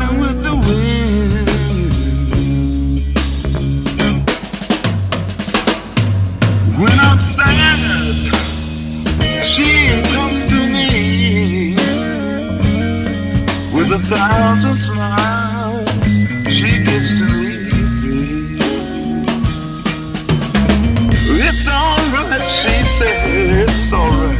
riding with the wind. When I'm sad, she comes to me with 1,000 smiles. She gives to me free. It's alright, she said, it's alright.